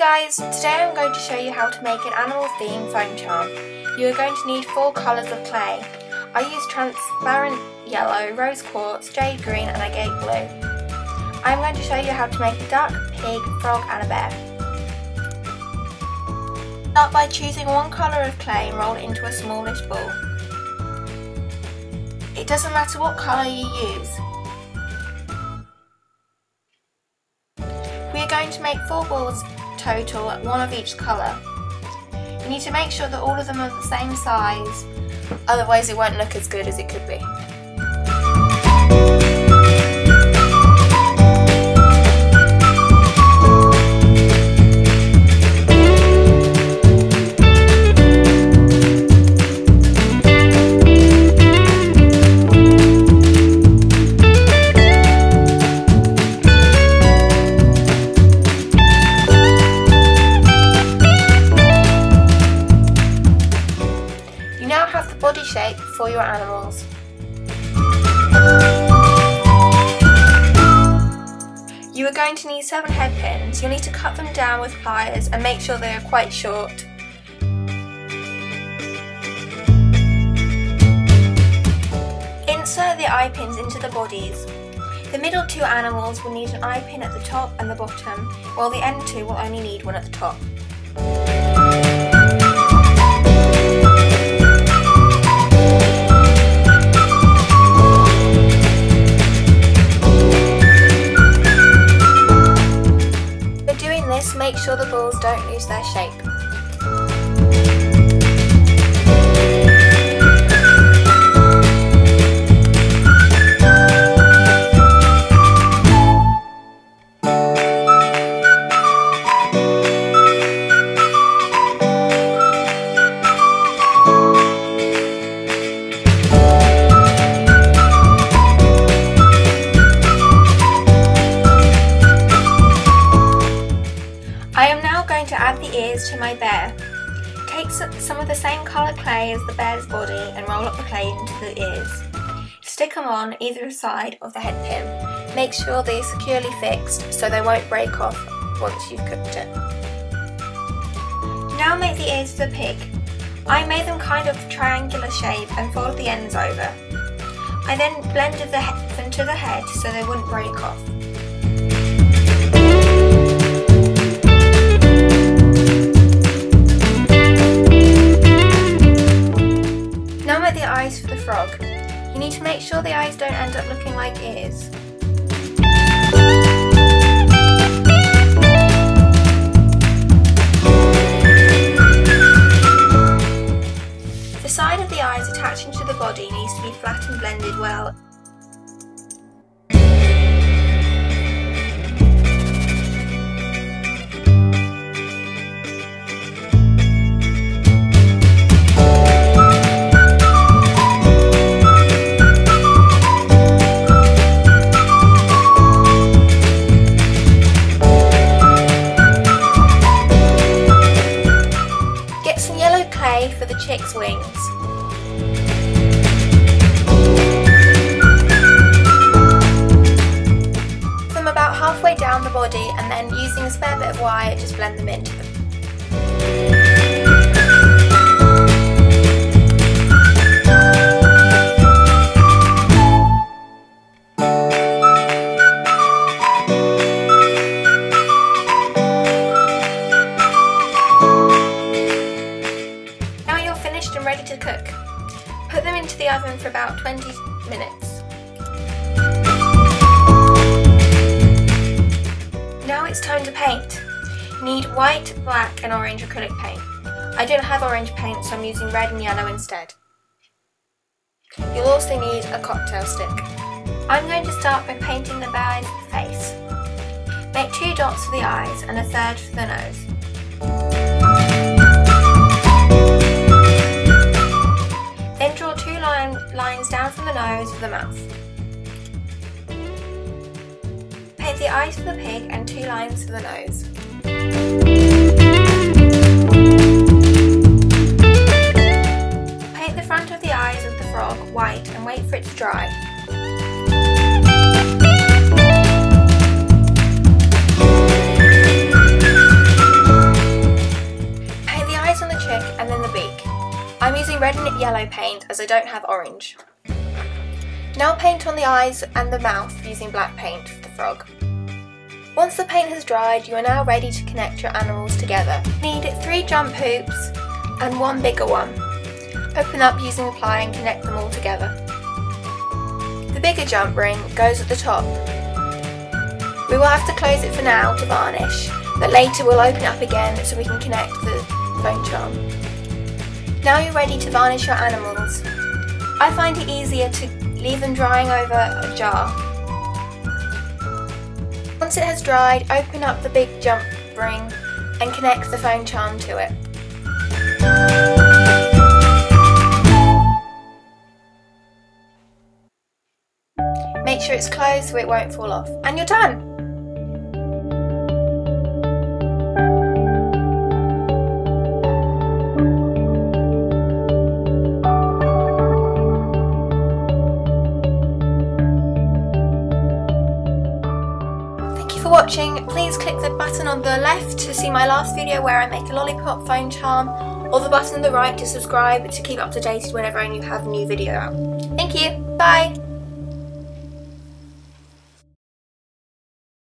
Guys, today I'm going to show you how to make an animal theme foam charm. You are going to need 4 colours of clay. I used transparent yellow, rose quartz, jade green and agate blue. I'm going to show you how to make a duck, pig, frog and a bear. Start by choosing one colour of clay and roll it into a smallish ball. It doesn't matter what colour you use. We are going to make 4 balls total, one of each colour. You need to make sure that all of them are the same size, otherwise it won't look as good as it could be. Body shape for your animals. You are going to need 7 head pins. You'll need to cut them down with pliers and make sure they are quite short. Insert the eye pins into the bodies. The middle 2 animals will need an eye pin at the top and the bottom, while the end 2 will only need one at the top. Make sure the balls don't lose their shape. To my bear. Take some of the same coloured clay as the bear's body and roll up the clay into the ears. Stick them on either side of the head pin. Make sure they're securely fixed so they won't break off once you've cooked it. Now make the ears for the pig. I made them kind of triangular shape and folded the ends over. I then blended them to the head so they wouldn't break off. Eyes for the frog. You need to make sure the eyes don't end up looking like ears. The side of the eyes attaching to the body needs to be flat and blended well. For the chick's wings. Put them about halfway down the body and then using a spare bit of wire just blend them into them. And ready to cook. Put them into the oven for about 20 minutes. Now it's time to paint. You need white, black and orange acrylic paint. I don't have orange paint, so I'm using red and yellow instead. You'll also need a cocktail stick. I'm going to start by painting the bear's face. Make 2 dots for the eyes and a third for the nose. Lines down from the nose to the mouth. Paint the eyes for the pig and 2 lines for the nose. Paint the front of the eyes of the frog white and wait for it to dry. red and yellow paint as I don't have orange. Now paint on the eyes and the mouth using black paint for the frog. Once the paint has dried, you are now ready to connect your animals together. You need 3 jump hoops and one bigger one. Open up using a plier and connect them all together. The bigger jump ring goes at the top. We will have to close it for now to varnish, but later we'll open up again so we can connect the bone charm. Now you're ready to varnish your animals. I find it easier to leave them drying over a jar. Once it has dried, open up the big jump ring and connect the foam charm to it. Make sure it's closed so it won't fall off, and you're done! Thank you for watching. Please click the button on the left to see my last video where I make a lollipop foam charm, or the button on the right to subscribe to keep up to date whenever I have a new video out. Thank you, bye!